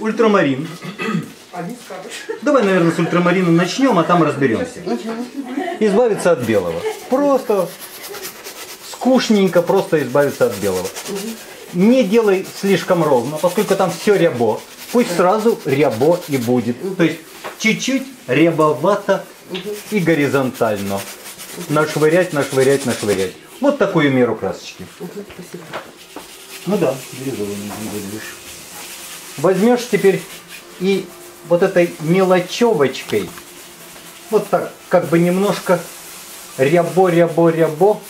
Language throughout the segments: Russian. Ультрамарин. Давай, наверное, с ультрамарина начнем, а там разберемся. Избавиться от белого. Просто скучненько, просто избавиться от белого. Не делай слишком ровно, поскольку там все рябо. Пусть сразу рябо и будет. То есть чуть-чуть рябовато и горизонтально. Нашвырять, нашвырять, нашвырять. Вот такую меру красочки. Ну да, бирюзовый не выделишь. Возьмешь теперь и вот этой мелочевочкой, вот так, как бы немножко рябо,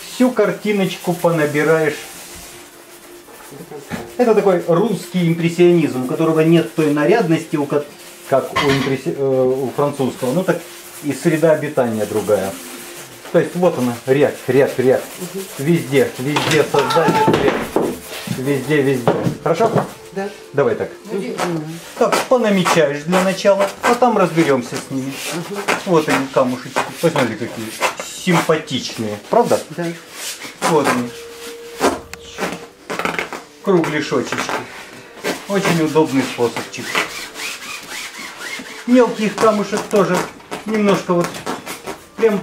всю картиночку понабираешь. Это такой русский импрессионизм, у которого нет той нарядности, как у французского. Ну так и среда обитания другая. То есть вот она, рябь. Везде создание рябь. Везде. Хорошо? Да. Давай так. Так, понамечаешь для начала, а там разберемся с ними. Вот они, камушечки. Посмотри, какие симпатичные. Правда? Да. Вот они. Кругляшочечки. Очень удобный способчик. Мелких камушек тоже немножко вот прям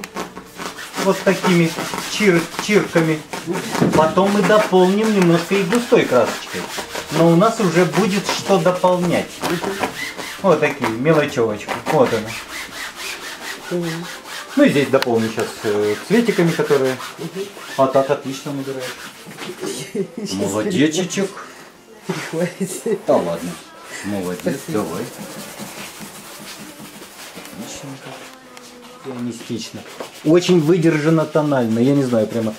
вот такими чирками. Потом мы дополним немножко и густой красочкой. Но у нас уже будет что дополнять. Вот такие мелочевочки. Вот она. Ну и здесь дополню сейчас цветиками, которые... А так отлично набирает. Молодечечек. Да ладно. Молодец, давай. Мистично. Очень выдержано тонально. Я не знаю, прямо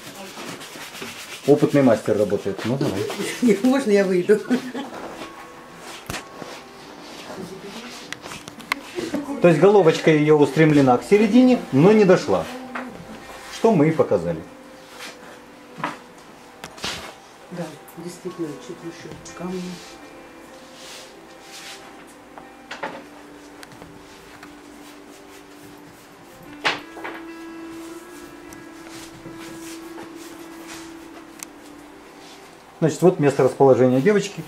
опытный мастер работает. Ну давай. Нет, можно я выйду? То есть головочка ее устремлена к середине, но не дошла. Что мы и показали. Да, действительно, чуть еще камни. Значит, вот место расположения девочки.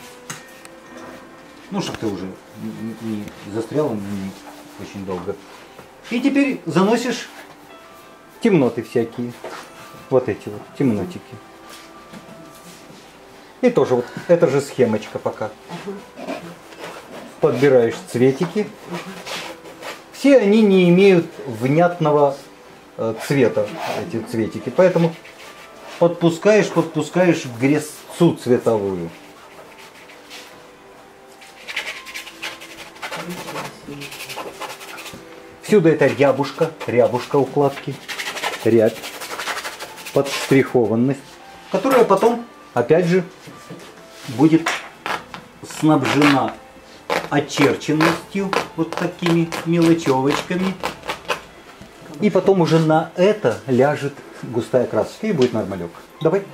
Ну, чтобы ты уже не застряла очень долго. И теперь заносишь темноты всякие. Вот эти вот темнотики. И тоже вот, это же схемочка пока. Подбираешь цветики. Все они не имеют внятного цвета, эти цветики. Поэтому подпускаешь к грязцу цветовую. Всюду это рябушка укладки, рябь, подштрихованность, которая потом, опять же, будет снабжена очерченностью, вот такими мелочевочками. И потом уже на это ляжет густая красочка и будет нормалек. Давай.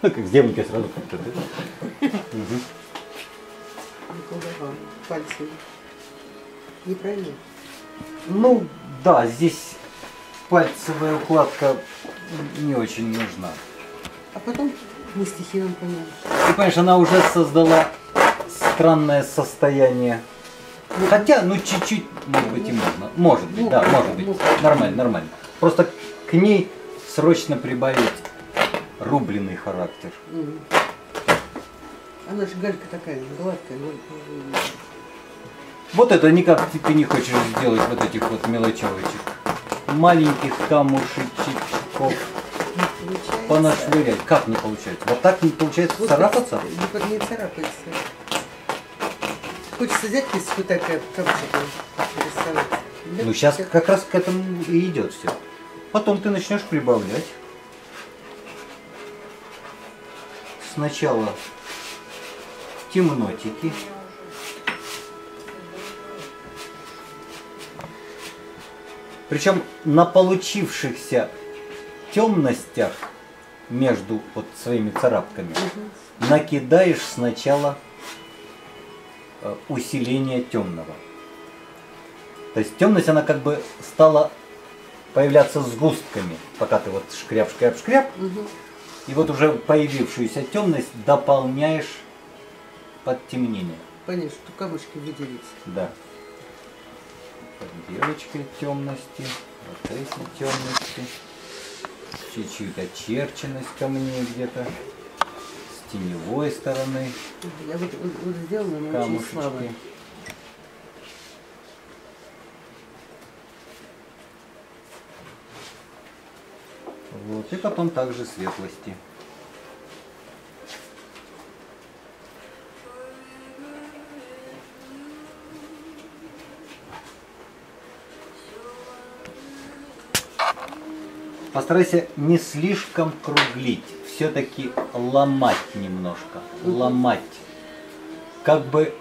Ну, как с девочкой сразу. Пальцы. Неправильно. Ну, да, здесь пальцевая укладка не очень нужна. А потом мы стихи вам поняли. Ты понимаешь, она уже создала странное состояние. Хотя, ну, чуть-чуть, может быть, и можно. Может быть, да, может быть. Нормально. Просто к ней срочно прибавить рубленый характер. Она же галька такая, гладкая. Вот это никак ты не хочешь сделать, вот этих вот мелочевочек. Маленьких камушечков. Понашвырять. Как не получается? Вот так не получается вот царапаться? Не царапается. Хочется взять песку такая, камушек. Ну сейчас как раз к этому и идет все. Потом ты начнешь прибавлять. Сначала темнотики. Причем на получившихся темностях между вот своими царапками накидаешь сначала усиление темного. То есть темность, она как бы стала появляться сгустками, пока ты вот шкряб. И вот уже появившуюся темность дополняешь подтемнение. Понятно, что камушки выделятся. Да. Подделочки темности, вот эти темности, чуть-чуть очерченность камней где-то, с теневой стороны. Я вот сделала, но камушечки. Очень слабые. Вот, и потом также светлости. Постарайся не слишком круглить, все-таки ломать немножко, ломать. Как бы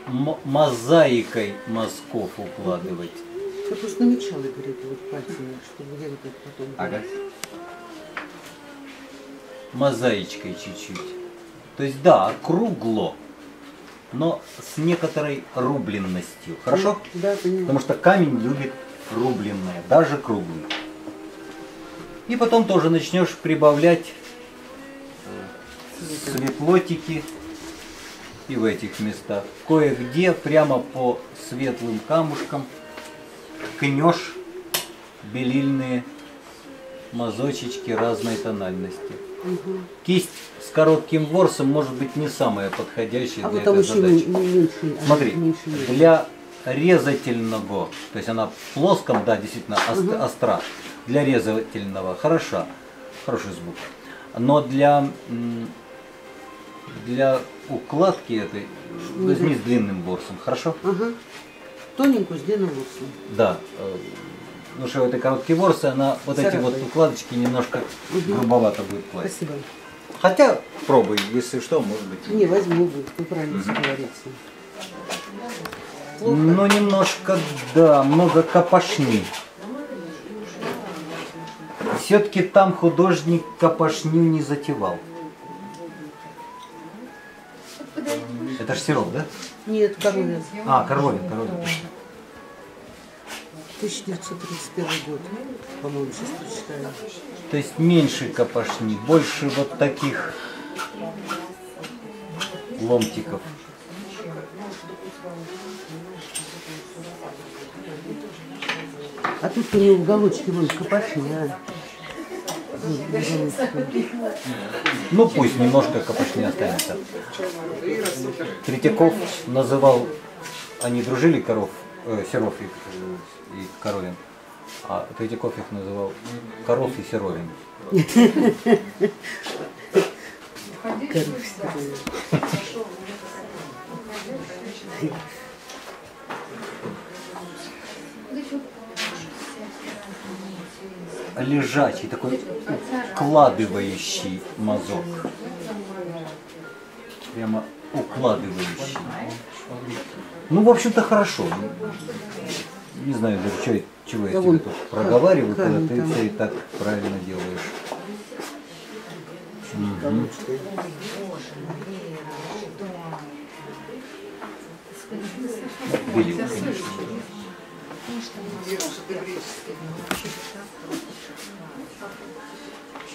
мозаикой мазков укладывать. Я просто намечала, говорит, вот пальцами, чтобы делать это потом. Ага. Мозаичкой чуть-чуть. То есть, да, кругло, но с некоторой рубленностью. Хорошо? Да, понимаю. Потому что камень любит рубленное, даже круглый. И потом тоже начнешь прибавлять светлотики и в этих местах. Кое-где прямо по светлым камушкам ткнешь белильные мазочечки разной тональности. Угу. Кисть с коротким ворсом может быть не самая подходящая для этой задачи. Смотри, для резательного, то есть она в плоском, да, действительно остра. Для резательного хороша, хороший звук, но для ukладки этой возьми с длинным ворсом, хорошо? Угу. Тоненькую с длинным ворсом. Да, потому что этой короткие ворсы, она вот эти вот укладочки немножко грубовато будет платить. Спасибо. Хотя пробуй, если что, может быть. Не, возьму, будет, вы правильно говорите. Но немножко, да, много копошни. Все-таки там художник копошню не затевал. Это ж Серов, да? Нет, Коровин. А, Коровин, Коровин. 1931 год, по-моему, сейчас прочитаю. То есть меньше копошни, больше вот таких ломтиков. А тут у меня уголочки вон копошни, а? Ну пусть немножко копошни останется. Третьяков называл, они дружили, Серов и Коровин, а Третьяков их называл Коров и Серовин. Лежачий, такой укладывающий мазок. Прямо укладывающий. Ну, в общем-то, хорошо. Не знаю даже, чего я тебе тут проговариваю, когда ты все и так правильно делаешь. Угу. Были, конечно.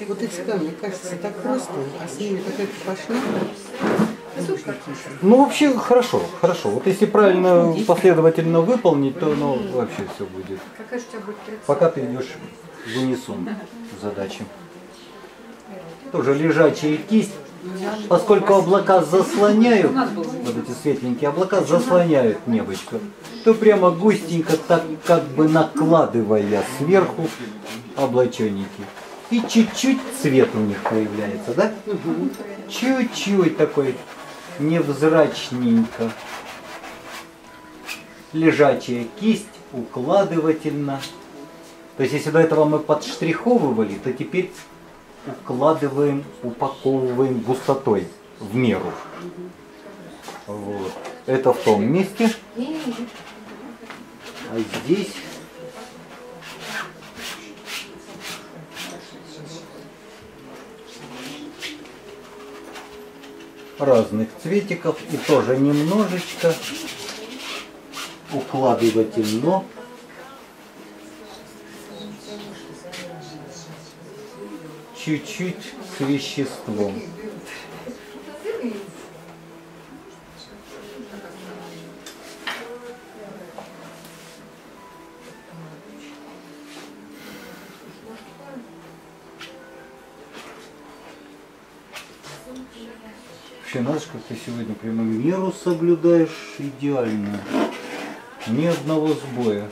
Вот эти камни, кажется, так просто, а с ними какая-то пошла. Ну, вообще, хорошо, хорошо. Вот если правильно, последовательно выполнить, то ну, вообще все будет. Пока ты идешь в унисон задачи. Тоже лежачая кисть. Поскольку облака заслоняют, вот эти светленькие облака заслоняют небочко, то прямо густенько, так как бы накладывая сверху облаченники. И чуть-чуть цвет у них появляется, да? Чуть-чуть такой невзрачненько. Лежачая кисть, укладывательно. То есть если до этого мы подштриховывали, то теперь укладываем, упаковываем густотой в меру. Вот. Это в том месте. А здесь... разных цветиков и тоже немножечко укладывательно. Чуть-чуть с веществом. Вообще, надо, как ты сегодня прямо меру соблюдаешь идеально. Ни одного сбоя.